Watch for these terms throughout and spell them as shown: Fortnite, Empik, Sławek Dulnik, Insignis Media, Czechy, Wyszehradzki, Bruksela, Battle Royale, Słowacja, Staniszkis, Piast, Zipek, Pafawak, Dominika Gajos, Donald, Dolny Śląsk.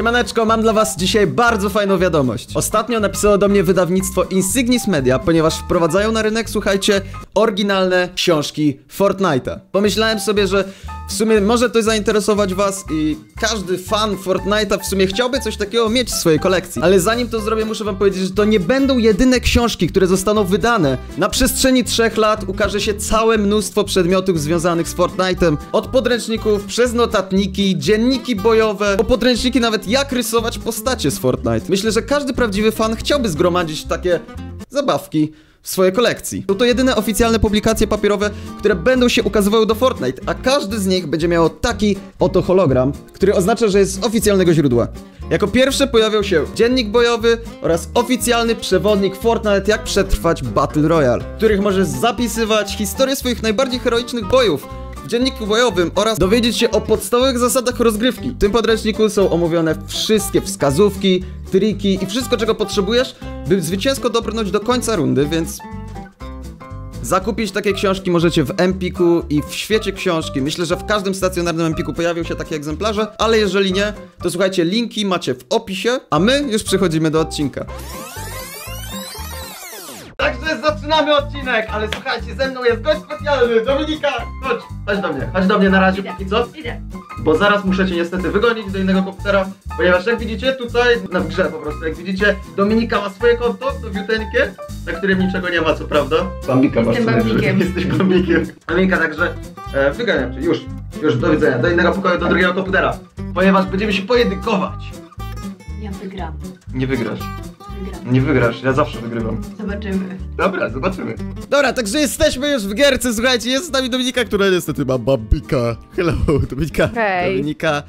Siemaneczko, mam dla was dzisiaj bardzo fajną wiadomość. Ostatnio napisało do mnie wydawnictwo Insignis Media, ponieważ wprowadzają na rynek, słuchajcie, oryginalne książki Fortnite'a. Pomyślałem sobie, że w sumie może to zainteresować was i każdy fan Fortnite'a w sumie chciałby coś takiego mieć w swojej kolekcji. Ale zanim to zrobię, muszę wam powiedzieć, że to nie będą jedyne książki, które zostaną wydane. Na przestrzeni 3 lat ukaże się całe mnóstwo przedmiotów związanych z Fortnite'em. Od podręczników, przez notatniki, dzienniki bojowe, po podręczniki nawet jak rysować postacie z Fortnite. Myślę, że każdy prawdziwy fan chciałby zgromadzić takie zabawki w swojej kolekcji. Są to jedyne oficjalne publikacje papierowe, które będą się ukazywały do Fortnite, a każdy z nich będzie miał taki oto hologram, który oznacza, że jest z oficjalnego źródła. Jako pierwsze pojawią się dziennik bojowy oraz oficjalny przewodnik Fortnite, jak przetrwać Battle Royale, w których możesz zapisywać historię swoich najbardziej heroicznych bojów w dzienniku bojowym oraz dowiedzieć się o podstawowych zasadach rozgrywki. W tym podręczniku są omówione wszystkie wskazówki, triki i wszystko, czego potrzebujesz, by zwycięsko dobrnąć do końca rundy, więc zakupić takie książki możecie w Empiku i w świecie książki. Myślę, że w każdym stacjonarnym Empiku pojawią się takie egzemplarze, ale jeżeli nie, to słuchajcie, linki macie w opisie, a my już przechodzimy do odcinka. Także zaczynamy odcinek, ale słuchajcie, ze mną jest gość specjalny, Dominika, chodź do mnie na razie, póki co, bo zaraz muszę cię niestety wygonić do innego komputera, ponieważ jak widzicie tutaj, w grze po prostu, jak widzicie, Dominika ma swoje konto, to biuteńkie, na którym niczego nie ma, co prawda. Bambika masz. Jestem bambikiem. Jesteś bambikiem. Dominika, także wyganiam cię, już, do widzenia, do innego pokoju, do drugiego komputera, ponieważ będziemy się pojedynkować. Ja wygram. Nie wygrasz. Nie wygrasz, ja zawsze wygrywam. Zobaczymy. Dobra, zobaczymy. Dobra, także jesteśmy już w gierce, słuchajcie, jest z nami Dominika, która niestety ma bambika. Hello, Dominika. Hej. Dominika,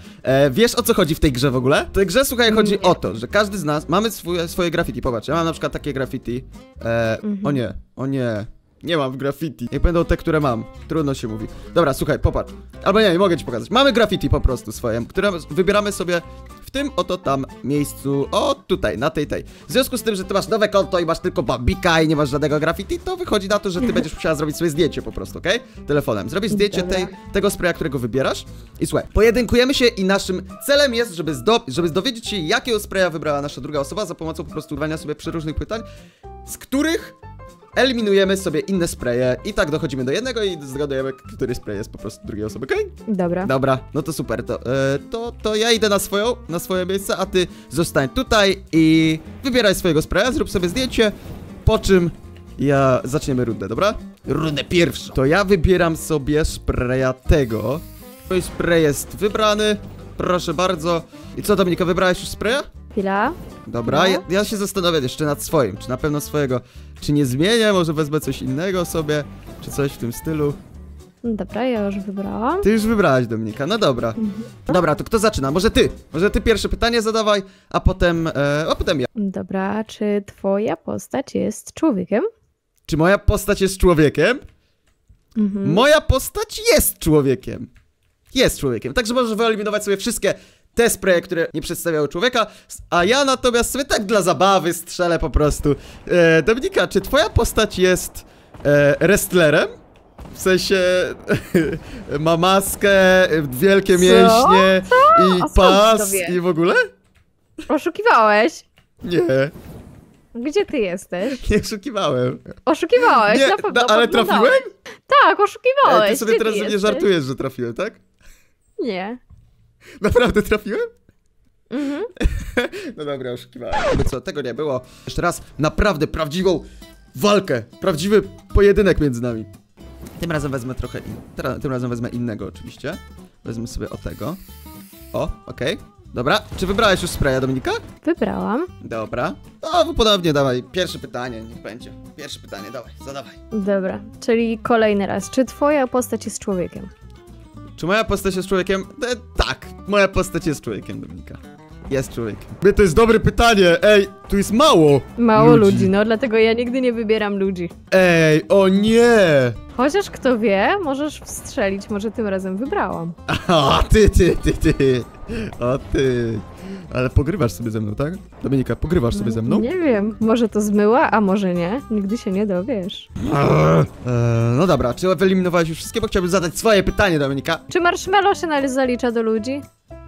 wiesz o co chodzi w tej grze w ogóle? W tej grze, słuchaj, chodzi o to, że każdy z nas mamy swoje graffiti, popatrz, ja mam na przykład takie graffiti. O nie. Nie mam graffiti. Jak będą te, które mam. Trudno się mówi. Dobra, słuchaj, popatrz. Albo nie mogę ci pokazać. Mamy graffiti po prostu swoje, które wybieramy sobie w tym oto tam miejscu. O, tutaj, na tej. W związku z tym, że ty masz nowe konto i masz tylko bambika i nie masz żadnego graffiti, to wychodzi na to, że ty będziesz musiała zrobić swoje zdjęcie po prostu, okej? Telefonem. Zrobisz zdjęcie tego spraya, którego wybierasz. I słuchaj, pojedynkujemy się i naszym celem jest, żeby dowiedzieć się, jakiego spraya wybrała nasza druga osoba za pomocą po prostu urwania sobie przeróżnych pytań, z których eliminujemy sobie inne spreje i tak dochodzimy do jednego i zgadujemy, który spray jest po prostu drugiej osoby, okej? Okay? Dobra. Dobra, no to super, to ja idę na swoje miejsce, a ty zostań tutaj i wybieraj swojego spraya, zrób sobie zdjęcie, po czym zaczniemy rundę, dobra? Rundę pierwszą. To ja wybieram sobie spraya tego. Twój spray jest wybrany, proszę bardzo. I co, Dominika, wybrałeś już spraya? Chwila. Dobra, ja się zastanowię jeszcze nad swoim, czy na pewno swojego, czy nie zmienię, może wezmę coś innego sobie, czy coś w tym stylu. Dobra, ja już wybrałam. Ty już wybrałaś, Dominika, no dobra. Dobra, to kto zaczyna? Może ty pierwsze pytanie zadawaj, a potem ja. Dobra, czy twoja postać jest człowiekiem? Czy moja postać jest człowiekiem? Moja postać jest człowiekiem. Jest człowiekiem, także możesz wyeliminować sobie wszystkie te spreje, które nie przedstawiały człowieka, a ja natomiast sobie tak dla zabawy strzelę po prostu. Dominika, czy twoja postać jest wrestlerem? W sensie ma maskę, wielkie mięśnie i pas i w ogóle? Oszukiwałeś? Nie. Gdzie ty jesteś? Nie oszukiwałem. Oszukiwałeś, nie, na pewno. Ale trafiłem? Tak, oszukiwałeś. Ty sobie teraz nie żartujesz, że trafiłem, tak? Nie. Naprawdę trafiłem? No dobra, oszukiwałem. Co, tego nie było. Jeszcze raz, naprawdę prawdziwą walkę, prawdziwy pojedynek między nami. Tym razem wezmę trochę tym razem wezmę innego oczywiście. Wezmę sobie tego. O, okej. Dobra, czy wybrałeś już spraya, Dominika? Wybrałam. Dobra. No, podobnie, dawaj, pierwsze pytanie, niech będzie. Pierwsze pytanie, dawaj, zadawaj. Dobra, czyli kolejny raz. Czy twoja postać jest człowiekiem? Czy moja postać jest człowiekiem? Tak, moja postać jest człowiekiem, Dominika. Jest człowiekiem. To jest dobre pytanie, ej, tu jest mało. Mało ludzi, no dlatego ja nigdy nie wybieram ludzi. Ej, o nie! Chociaż kto wie, możesz wstrzelić, może tym razem wybrałam. O, ty. O ty. Ale pogrywasz sobie ze mną, tak? Dominika, pogrywasz sobie ze mną? Nie wiem, może to zmyła, a może nie. Nigdy się nie dowiesz. No dobra, czy wyeliminowałeś już wszystkie? Bo chciałbym zadać swoje pytanie, Dominika. Czy marshmallow się zalicza do ludzi?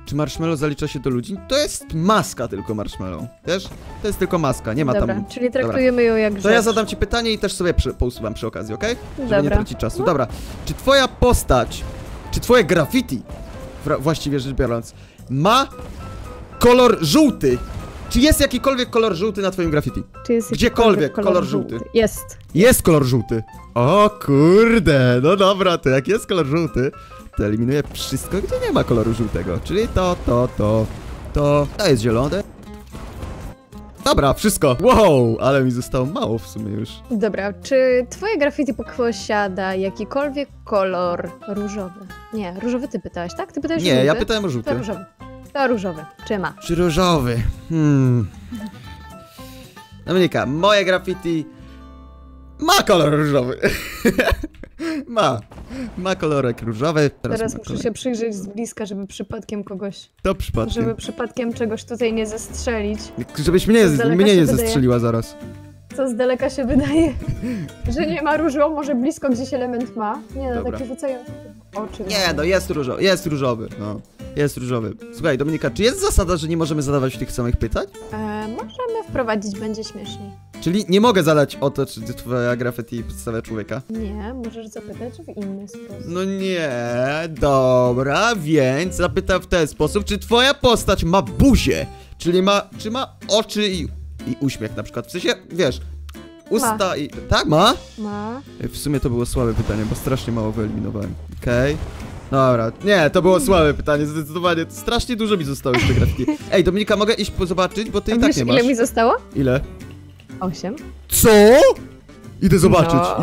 Czy marshmallow zalicza się do ludzi? To jest maska tylko marshmallow, wiesz? To jest tylko maska, nie ma dobra, tam... Dobra, czyli traktujemy ją jak rzecz. To ja zadam ci pytanie i też sobie pousuwam przy okazji, okej? Okay? Żeby nie tracić czasu. No. Dobra, czy twoja postać, czy twoje graffiti, właściwie rzecz biorąc, ma kolor żółty? Czy jest jakikolwiek kolor żółty na twoim graffiti? Czy jest gdziekolwiek kolor żółty? Jest. Jest kolor żółty. O kurde, no dobra, to jak jest kolor żółty, to eliminuje wszystko, gdzie nie ma koloru żółtego. Czyli to jest zielone. Dobra, wszystko. Wow, ale mi zostało mało w sumie już. Dobra, czy twoje graffiti posiada jakikolwiek kolor różowy? Nie, różowy ty pytałeś, tak? Ty pytałeś o żółty? Nie, ja pytałem o żółty. To różowy. To różowy. Czy ma? Czy różowy? Dominika, moje graffiti ma kolor różowy. Ma kolorek różowy. Teraz muszę się przyjrzeć z bliska, żeby przypadkiem kogoś... To przypadkiem. Żeby przypadkiem czegoś tutaj nie zestrzelić. Żebyś mnie nie zestrzeliła zaraz. Co z daleka się wydaje, że nie ma różu, może blisko gdzieś element ma. Nie no, taki rzucają oczy. Nie no, jest różowy, no. Jest różowy. Słuchaj, Dominika, czy jest zasada, że nie możemy zadawać tych samych pytań? Możemy wprowadzić, będzie śmieszniej. Czyli nie mogę zadać o to, czy twoja graffiti przedstawia człowieka? Nie, możesz zapytać w inny sposób. No nie, dobra, więc zapytam w ten sposób, czy twoja postać ma buzię? Czyli czy ma oczy i uśmiech na przykład, w sensie, wiesz, usta i... Tak, ma? Ma. W sumie to było słabe pytanie, bo strasznie mało wyeliminowałem. Okej. Dobra, nie, to było słabe pytanie, zdecydowanie. Strasznie dużo mi zostało już tej grafiki. Ej, Dominika, mogę iść zobaczyć, bo ty i tak nie masz. Ile mi zostało? Ile? 8. Co? Idę zobaczyć, no.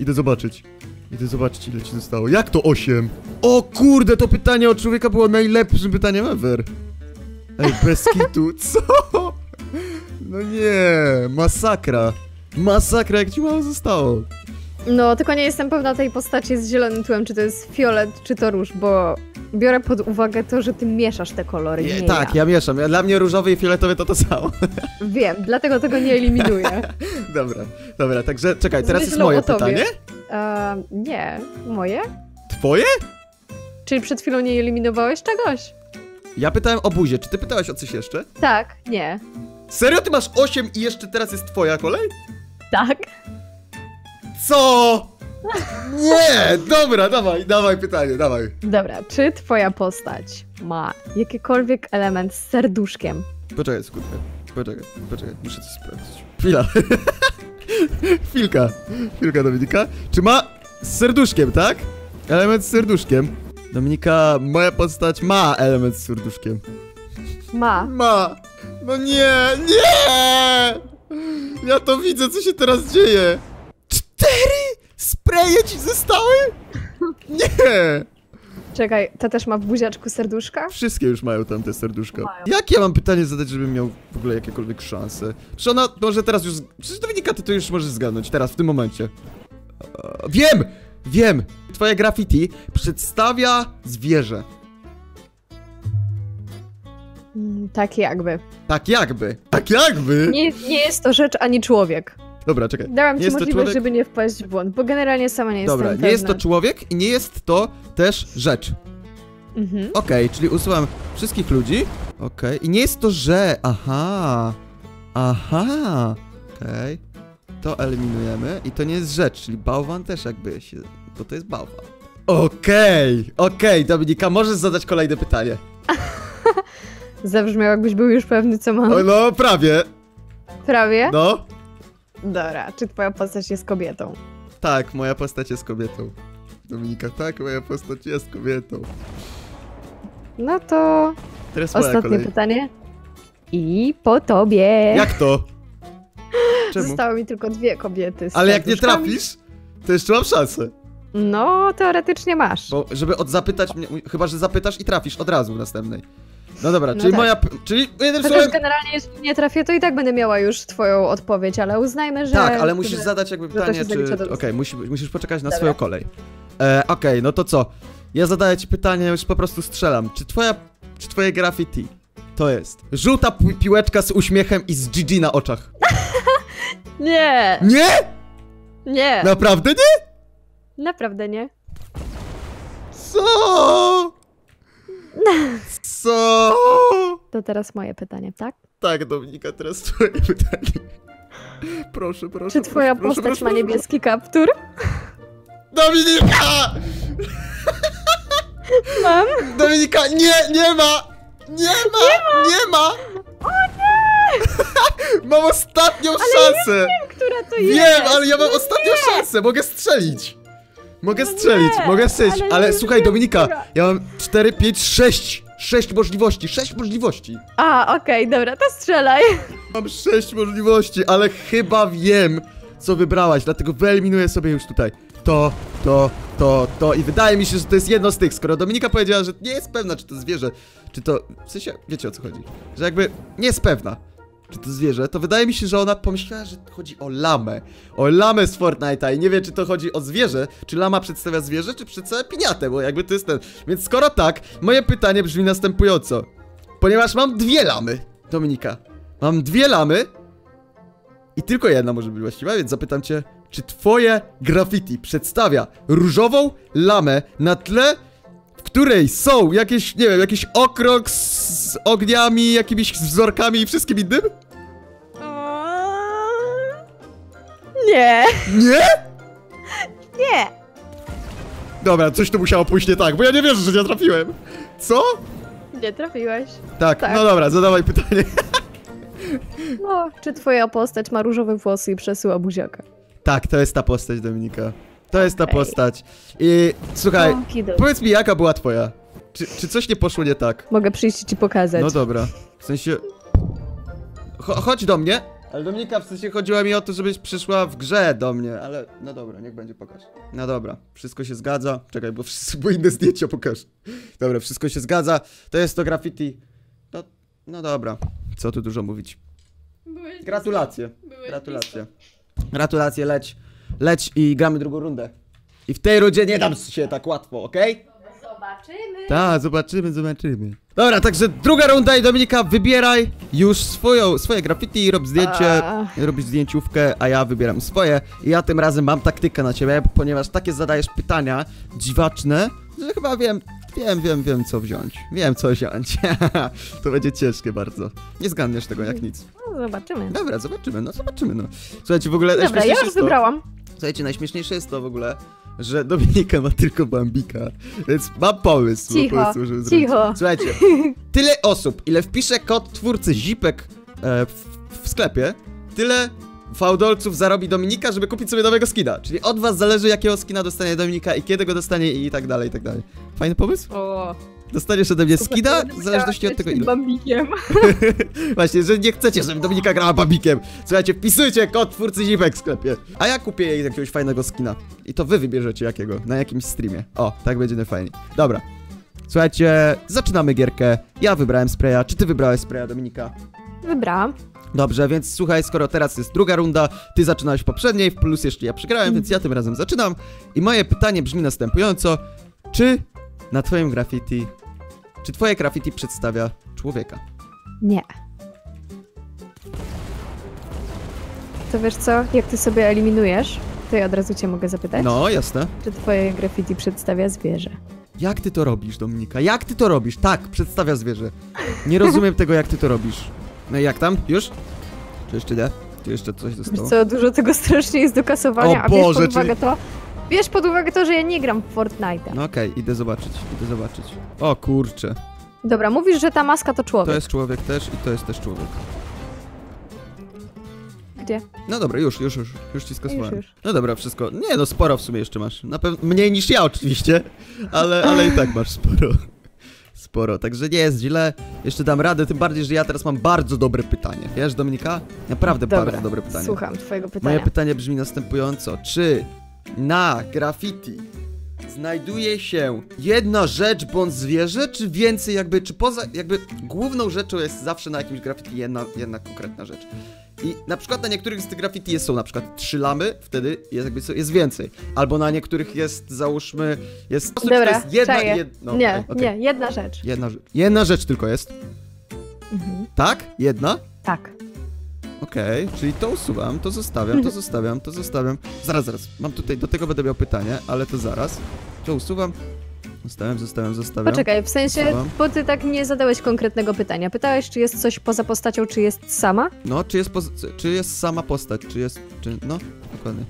Idę zobaczyć, ile ci zostało. Jak to 8? O kurde, to pytanie o człowieka było najlepszym pytaniem ever. Ej, bez kitu, co? No nie, masakra. Masakra, jak ci mało zostało. No, tylko nie jestem pewna tej postaci z zielonym tłem, czy to jest fiolet, czy to róż, bo biorę pod uwagę to, że ty mieszasz te kolory, nie tak, ja mieszam. Dla mnie różowy i fioletowy to samo. Wiem, dlatego tego nie eliminuję. Dobra, także czekaj, teraz jest moje pytanie? Nie, moje? Twoje? Czyli przed chwilą nie eliminowałeś czegoś? Ja pytałem o buzię, czy ty pytałeś o coś jeszcze? Tak, nie. Serio? Ty masz 8 i jeszcze teraz jest twoja kolej? Tak. Co? Nie! Dobra, dawaj pytanie, dawaj. Dobra, czy twoja postać ma jakikolwiek element z serduszkiem? Poczekaj, skutkę. Poczekaj, muszę coś sprawdzić. Chwilka, Dominika. Czy ma z serduszkiem, tak? Element z serduszkiem. Dominika, moja postać ma element z serduszkiem. Ma. No nie! Ja to widzę, co się teraz dzieje. 4 spreje ci zostały? Nie! Czekaj, ta też ma w buziaczku serduszka? Wszystkie już mają tam te serduszka. Jak ja mam pytanie zadać, żebym miał w ogóle jakiekolwiek szanse? Czy ona może teraz już... Przecież Dominika, ty to już możesz zgadnąć teraz, w tym momencie. Wiem! Twoje graffiti przedstawia zwierzę. Tak jakby! Nie jest to rzecz ani człowiek. Dobra, czekaj. Dałam ci możliwość, żeby nie wpaść w błąd, bo generalnie sama nie jestem pewna. Dobra, nie jest to człowiek i nie jest to też rzecz. Okej, czyli usuwam wszystkich ludzi. Okej, i nie jest to że... Aha. Okej. To eliminujemy i to nie jest rzecz, czyli bałwan też jakby się... Bo to jest bałwan. Okej, Dominika, możesz zadać kolejne pytanie. Zabrzmiał, jakbyś był już pewny, co mam. No, prawie. Prawie? No. Dobra, czy twoja postać jest kobietą? Tak, moja postać jest kobietą. Dominika, tak, moja postać jest kobietą. No to... Teraz ostatnie pytanie. I po tobie. Jak to? Czemu? Zostały mi tylko 2 kobiety. Ale jak nie trafisz, to jeszcze mam szansę. No, teoretycznie masz. Bo żeby zapytać mnie, chyba że zapytasz i trafisz od razu w następnej. No dobra, no czyli tak. Czyli jednym słowem... Chociaż generalnie jeśli nie trafię, to i tak będę miała już twoją odpowiedź, ale uznajmy, że... Tak, ale musisz zadać jakby pytanie, czy... Okej, musisz poczekać na swoją kolej. Okej, no to co? Ja zadaję ci pytanie, już po prostu strzelam. Czy twoje graffiti to jest żółta piłeczka z uśmiechem i z GG na oczach? Nie! Nie? Nie. Naprawdę nie? Naprawdę nie. Co? Co? To teraz moje pytanie, tak? Tak, Dominika, teraz twoje pytanie. Proszę, proszę. Czy twoja postać ma niebieski kaptur? Dominika! Mam? Dominika, nie, nie ma! Nie ma! Nie ma! O nie! Mam ostatnią szansę! Ale ja wiem, która to jest! Wiem, ale ja mam ostatnią szansę! Mogę strzelić! Mogę strzelić, ale słuchaj, Dominika, ja mam 4, 5, 6! 6 możliwości, 6 możliwości! A, okej, dobra, to strzelaj! Mam 6 możliwości, ale chyba wiem, co wybrałaś, dlatego wyeliminuję sobie już tutaj. To i wydaje mi się, że to jest jedno z tych, skoro Dominika powiedziała, że nie jest pewna, czy to zwierzę, czy to... W sensie, wiecie o co chodzi, że jakby nie jest pewna, czy to zwierzę, to wydaje mi się, że ona pomyślała, że chodzi o lamę. O lamę z Fortnite'a i nie wie, czy to chodzi o zwierzę, czy lama przedstawia zwierzę, czy przedstawia piniatę, bo jakby to jest ten... Więc skoro tak, moje pytanie brzmi następująco. Ponieważ mam dwie lamy, Dominika, mam dwie lamy i tylko jedna może być właściwa, więc zapytam cię... Czy twoje graffiti przedstawia różową lamę na tle, w której są jakieś, nie wiem, jakiś okrąg z ogniami, jakimiś wzorkami i wszystkim innym? Nie. Nie? Nie. Dobra, coś tu musiało pójść nie tak, bo ja nie wierzę, że nie trafiłem. Co? Nie trafiłeś. Tak, tak. No dobra, zadawaj pytanie. No, czy twoja postać ma różowe włosy i przesyła buziaka? Tak, to jest ta postać, Dominika. To jest ta postać. I słuchaj, powiedz mi, jaka była twoja? Czy coś nie poszło nie tak? Mogę przyjść i ci pokazać. No dobra, w sensie... Chodź do mnie. Ale Dominika, w sensie chodziła mi o to, żebyś przyszła w grze do mnie, ale... No dobra, niech będzie pokaż. No dobra, wszystko się zgadza. Czekaj, bo inne zdjęcia pokaż. Dobra, wszystko się zgadza. To jest to graffiti. No dobra, co tu dużo mówić. Gratulacje, gratulacje. Gratulacje, leć i gramy drugą rundę. I w tej rundzie nie dam się tak łatwo, okej? Zobaczymy. Tak, zobaczymy. Dobra, także druga runda i Dominika, wybieraj już swoje graffiti i rób zdjęcie, robisz zdjęciówkę, a ja wybieram swoje. I ja tym razem mam taktykę na ciebie, ponieważ takie zadajesz pytania dziwaczne, że chyba wiem co wziąć. Wiem co wziąć. To będzie ciężkie bardzo. Nie zgadniesz tego jak nic. No, zobaczymy. Dobra, zobaczymy. Słuchajcie, w ogóle... Dobra, ja już wybrałam. Słuchajcie, najśmieszniejsze jest to w ogóle, że Dominika ma tylko Bambika, więc mam pomysł. Cicho. Słuchajcie, tyle osób, ile wpisze kod twórcy Zipek w sklepie, tyle fałdolców zarobi Dominika, żeby kupić sobie nowego skina. Czyli od was zależy, jakiego skina dostanie Dominika i kiedy go dostanie i tak dalej, i tak dalej. Fajny pomysł? O. Dostaniesz ode mnie skina, w zależności od tego ile. Bambikiem. Właśnie, że nie chcecie, żeby Dominika grała bambikiem. Słuchajcie, wpisujcie kod twórcy Zipek w sklepie. A ja kupię jej jakiegoś fajnego skina. I to wy wybierzecie jakiego, na jakimś streamie. O, tak będzie najfajniej. Dobra. Słuchajcie, zaczynamy gierkę. Ja wybrałem spraya. Czy ty wybrałeś spraya, Dominika? Wybrałam. Dobrze, więc słuchaj, skoro teraz jest druga runda, ty zaczynałeś w poprzedniej, plus jeszcze ja przegrałem, więc ja tym razem zaczynam. I moje pytanie brzmi następująco. Czy twoje graffiti przedstawia człowieka? Nie. To wiesz co, jak ty sobie eliminujesz, to ja od razu cię mogę zapytać. No, jasne. Czy twoje graffiti przedstawia zwierzę? Jak ty to robisz, Dominika? Jak ty to robisz? Tak, przedstawia zwierzę. Nie rozumiem tego, jak ty to robisz. No i jak tam? Już? Czy jeszcze nie? Czy jeszcze coś zostało? Wiesz co, dużo tego strasznie jest do kasowania, a bierz pod uwagę to... Bierz pod uwagę to, że ja nie gram w Fortnite'a. No okej, idę zobaczyć. O kurczę. Dobra, mówisz, że ta maska to człowiek. To jest człowiek też i to jest też człowiek. Gdzie? No dobra, już ci skasowałem. No dobra, wszystko. Nie no, sporo w sumie jeszcze masz. Na pewno mniej niż ja oczywiście, ale i tak masz sporo. Sporo, także nie jest źle. Jeszcze dam radę, tym bardziej, że ja teraz mam bardzo dobre pytanie. Wiesz, Dominika? Naprawdę dobra, bardzo dobre pytanie. Słucham twojego pytania. Moje pytanie brzmi następująco. Czy na graffiti znajduje się jedna rzecz bądź zwierzę, czy więcej jakby, czy poza, jakby główną rzeczą jest zawsze na jakimś graffiti jedna konkretna rzecz. I na przykład na niektórych z tych graffiti są na przykład 3 lamy, wtedy jest więcej. Albo na niektórych jest, załóżmy, jest... Dobra, to jest jedna rzecz. Jedna rzecz tylko jest. Mhm. Tak? Jedna? Tak. Okej, czyli to usuwam, to zostawiam. Zaraz, mam tutaj, do tego będę miał pytanie, ale to zaraz. To usuwam. Zostawiam. Poczekaj, w sensie, bo ty tak nie zadałeś konkretnego pytania. Pytałeś, czy jest coś poza postacią, czy jest sama? No, czy jest sama postać, no, dokładnie.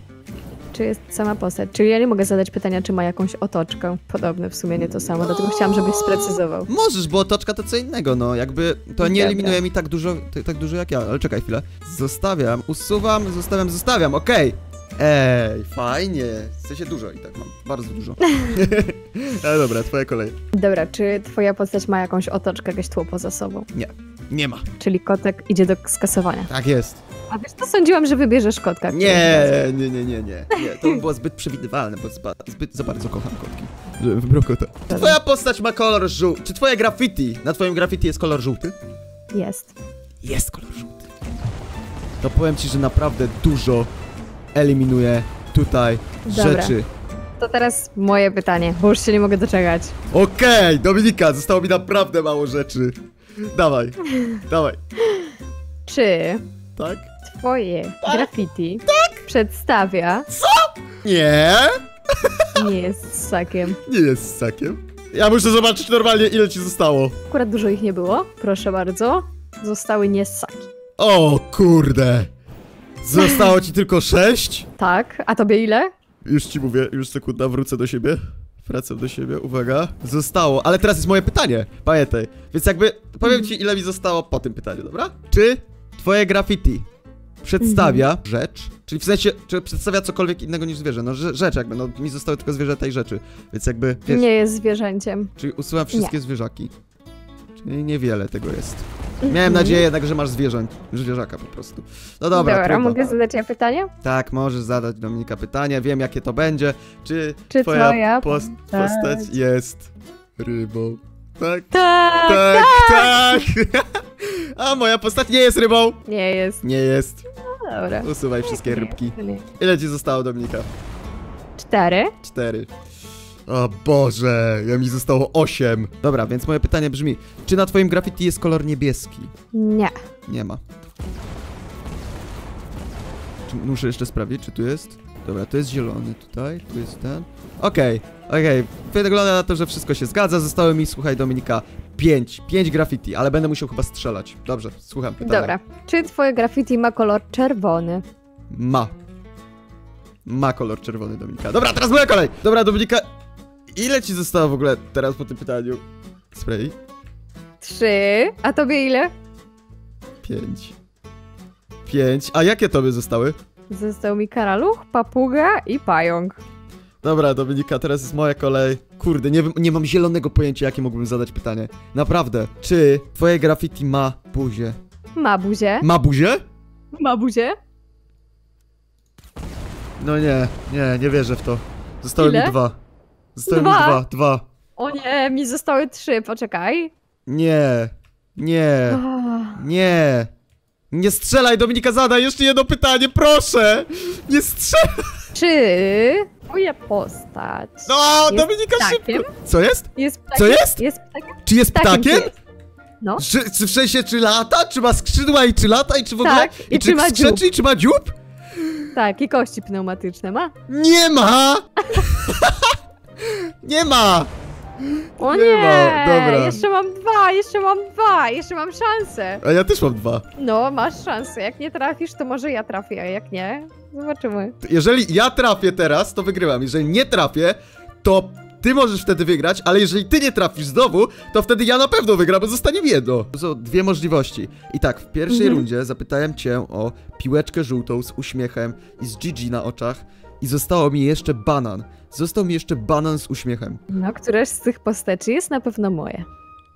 Czy jest sama postać, czyli ja nie mogę zadać pytania, czy ma jakąś otoczkę. Podobne, w sumie nie to samo, no, dlatego chciałam, żebyś sprecyzował. Możesz, bo otoczka to co innego, no, jakby to nie eliminuje mi tak dużo jak ja, ale czekaj chwilę. Zostawiam, usuwam, zostawiam, okej. Ej, fajnie. W sensie dużo i tak mam, bardzo dużo. Ale dobra, twoja kolej. Dobra, czy twoja postać ma jakąś otoczkę, jakieś tło poza sobą? Nie, nie ma. Czyli kotek idzie do skasowania. Tak jest. A wiesz, to sądziłam, że wybierzesz kotka. Nie. To by było zbyt przewidywalne, bo zbyt za bardzo kocham kotki. Żebym wybrał kota. Czy twoja postać ma kolor żółty? Czy twoje graffiti? Na twoim graffiti jest kolor żółty? Jest. Jest kolor żółty. To powiem ci, że naprawdę dużo eliminuje tutaj rzeczy. To teraz moje pytanie, bo już się nie mogę doczekać. Okej, Dominika, zostało mi naprawdę mało rzeczy. Dawaj, dawaj. Czy... Tak? Twoje graffiti przedstawia... Co? Nie! Nie jest ssakiem. Nie jest ssakiem. Ja muszę zobaczyć normalnie, ile ci zostało. Akurat dużo ich nie było, proszę bardzo. Zostały nie ssaki. O kurde! Zostało ci tylko 6? Tak, a tobie ile? Już ci mówię, już sekunda, wrócę do siebie. Wracam do siebie, uwaga. Zostało, ale teraz jest moje pytanie, pamiętaj. Więc jakby powiem ci, ile mi zostało po tym pytaniu, dobra? Czy twoje graffiti przedstawia rzecz, czyli w sensie, czy przedstawia cokolwiek innego niż zwierzę? No rzecz jakby, no mi zostały tylko zwierzęta i rzeczy, więc jakby... Wiesz, nie jest zwierzęciem. Czyli usuwam wszystkie zwierzaki. Czyli niewiele tego jest. Miałem nadzieję jednak, że masz zwierzaka po prostu. No dobra, mogę zadać ja pytanie? Tak, możesz zadać, Dominika, pytanie. Wiem, jakie to będzie. Czy twoja postać jest rybą? Tak, tak, tak, tak. A moja postać nie jest rybą. Nie jest. Nie jest. No dobra. Usuwaj wszystkie rybki. Ile ci zostało, Dominika? 4. O Boże, ja mi zostało 8. Dobra, więc moje pytanie brzmi, czy na twoim graffiti jest kolor niebieski? Nie. Nie ma. Czy muszę jeszcze sprawdzić, czy tu jest? Dobra, to jest zielony tutaj, tu jest ten. Okej. Wygląda na to, że wszystko się zgadza. Zostały mi, słuchaj, Dominika, 5 graffiti, ale będę musiał chyba strzelać. Dobrze, słucham pytania. Dobra, czy twoje graffiti ma kolor czerwony? Ma. Ma kolor czerwony, Dominika. Dobra, teraz moja kolej! Dobra, Dominika, ile ci zostało w ogóle teraz po tym pytaniu? Spray? 3, a tobie ile? 5. A jakie tobie zostały? Został mi karaluch, papuga i pająk. Dobra, Dominika, teraz jest moja kolej. Kurde, nie mam zielonego pojęcia, jakie mógłbym zadać pytanie. Naprawdę, czy twoje graffiti ma buzię? Ma buzię. Ma buzię? Ma buzię. No nie wierzę w to. Zostały mi 2. Zostały mi 2. O nie, mi zostały 3, poczekaj. Nie. Nie strzelaj, Dominika, zadaj jeszcze jedno pytanie, proszę! Nie strzelaj! Czy twoja postać... No, jest Dominika, szybko! Co jest? Jest ptakiem. Co jest? Jest ptakiem. Czy jest ptakiem? No. Czy w sensie, czy lata? Czy ma skrzydła i czy lata? I czy w ogóle... Tak. I czy ma dziób? I czy ma dziób? Tak, i kości pneumatyczne ma? Nie ma! Nie ma! O nie! Ma. Dobra. Jeszcze mam 2, jeszcze mam szansę. A ja też mam 2. No, masz szansę. Jak nie trafisz, to może ja trafię, a jak nie, zobaczymy. Jeżeli ja trafię teraz, to wygrywam. Jeżeli nie trafię, to ty możesz wtedy wygrać, ale jeżeli ty nie trafisz znowu, to wtedy ja na pewno wygram, bo zostanie mi jedno. Są dwie możliwości. I tak, w pierwszej rundzie zapytałem cię o piłeczkę żółtą z uśmiechem i z GG na oczach i zostało mi jeszcze banan. Został mi jeszcze banan z uśmiechem. No, któraś z tych postaci jest na pewno moje.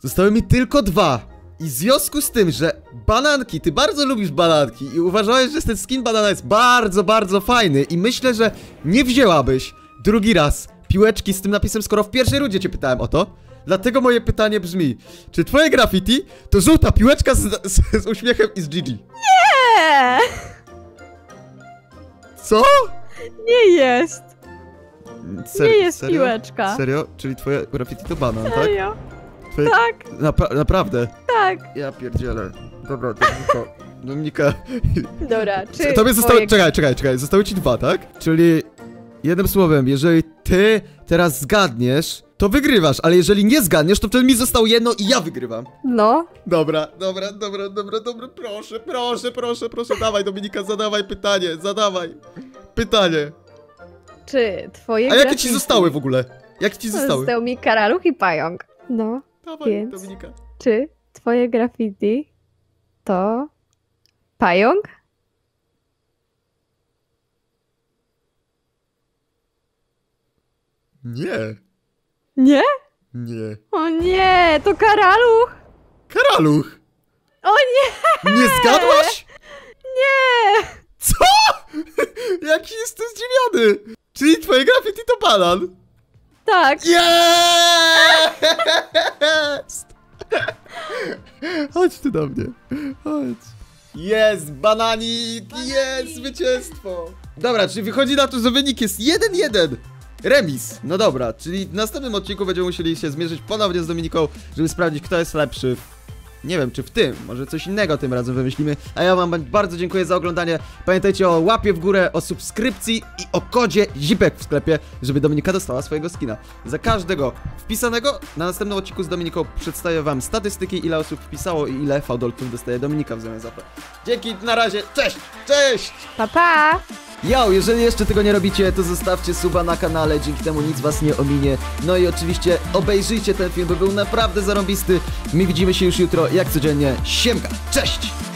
Zostały mi tylko 2. I w związku z tym, że bananki, ty bardzo lubisz bananki i uważałeś, że ten skin banana jest bardzo, bardzo fajny i myślę, że nie wzięłabyś drugi raz piłeczki z tym napisem, skoro w pierwszej rundzie cię pytałem o to. Dlatego moje pytanie brzmi, czy twoje graffiti to żółta piłeczka z uśmiechem i z GG? Nie! Co? Nie jest. Nie jest serio? Piłeczka. Serio? Czyli twoje graffiti to banan, serio? Tak? Twoje... Tak. Naprawdę? Tak. Ja pierdzielę. Dobra, Dominika. Dobra, czy tobie zostało... Twoje... Czekaj. Zostały ci 2, tak? Czyli... Jednym słowem, jeżeli ty teraz zgadniesz, to wygrywasz, ale jeżeli nie zgadniesz, to wtedy mi zostało jedno i ja wygrywam. No. Dobra, proszę, dawaj Dominika, zadawaj pytanie, Czy twoje grafiki... A jakie ci zostały w ogóle? Jak ci zostały? Został mi karaluch i pająk. No, dawaj, więc Dominika. Czy twoje graffiti to pająk? Nie. Nie? Nie. O nie, to karaluch! Karaluch! O nie! Nie zgadłaś? Nie! Co? Jaki jestem zdziwiony! Czyli twoje graffiti to banan? Tak. Jest! Chodź ty do mnie. Chodź. Jest, bananik! Jest, zwycięstwo! Dobra, czyli wychodzi na to, że wynik jest 1-1. Remis, no dobra, czyli w następnym odcinku będziemy musieli się zmierzyć ponownie z Dominiką, żeby sprawdzić, kto jest lepszy w... Nie wiem, czy w tym, może coś innego tym razem wymyślimy. A ja wam bardzo dziękuję za oglądanie. Pamiętajcie o łapie w górę, o subskrypcji i o kodzie Zipek w sklepie, żeby Dominika dostała swojego skina. Za każdego wpisanego na następnym odcinku z Dominiką przedstawię wam statystyki, ile osób wpisało i ile fałdolców dostaje Dominika w zamian za to. Dzięki, na razie, cześć, cześć! Pa, pa! Yo, jeżeli jeszcze tego nie robicie, to zostawcie suba na kanale, dzięki temu nic was nie ominie. No i oczywiście obejrzyjcie ten film, bo był naprawdę zarąbisty. My widzimy się już jutro, jak codziennie. Siemka, cześć!